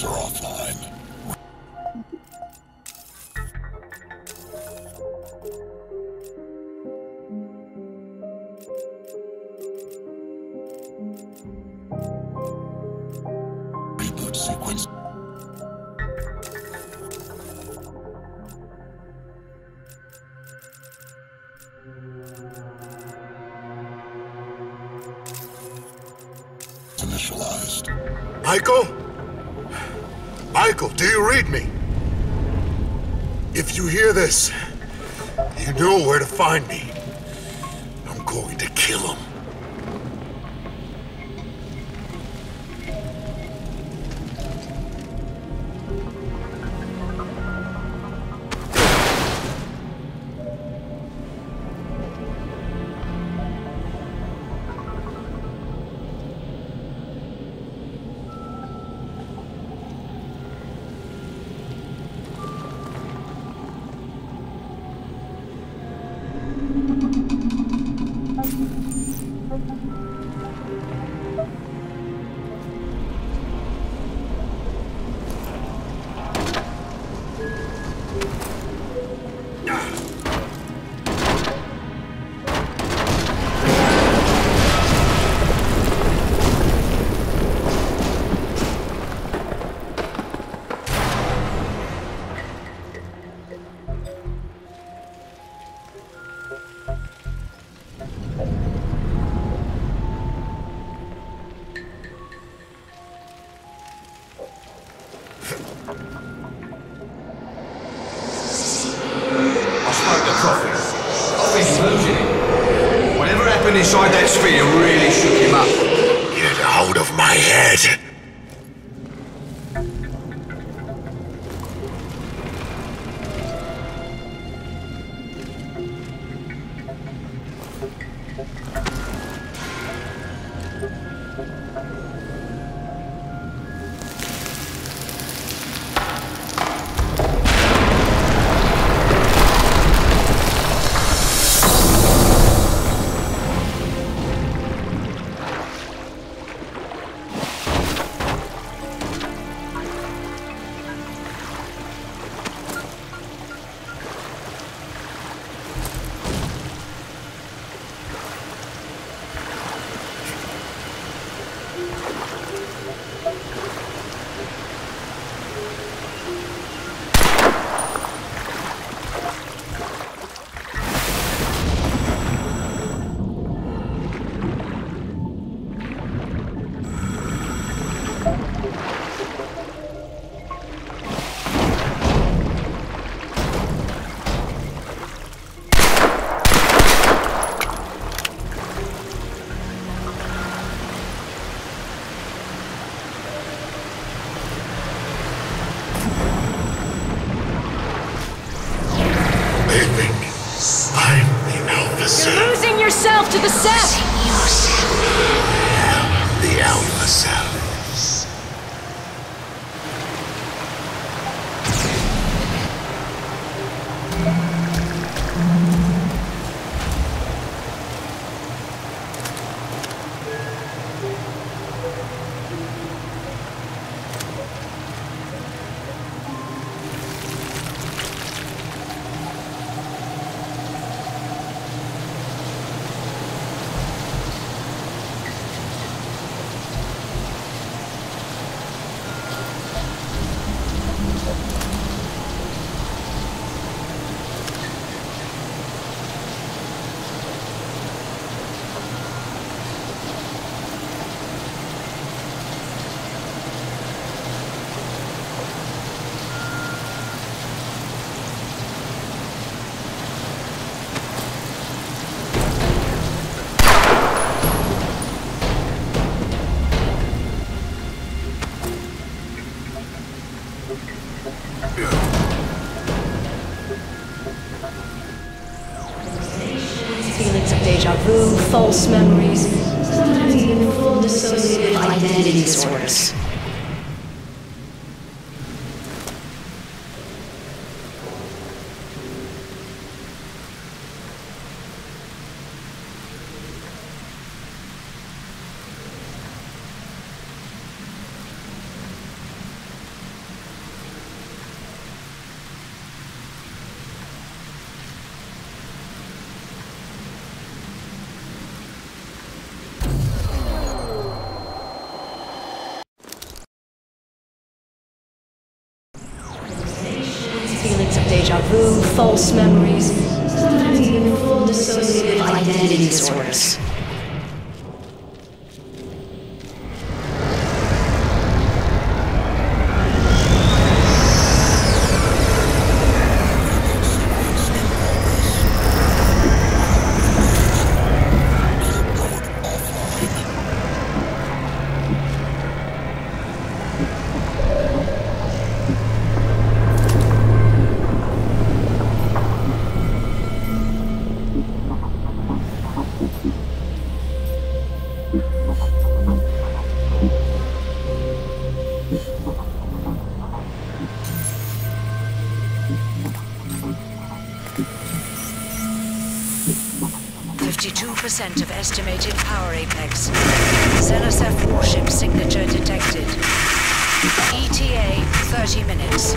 Servers are offline. Reboot sequence. Initialized. Michael, do you read me? If you hear this, you know where to find me. I'm going to kill him. Inside that sphere really shook him up. Get out of my head! To the south. The Alpha Cells. Feelings of deja vu, false memories, sometimes even full dissociative identity disorders. false memories, sometimes even full dissociative identity disorders. Of estimated power apex. Xenocef warship signature detected. ETA 30 minutes.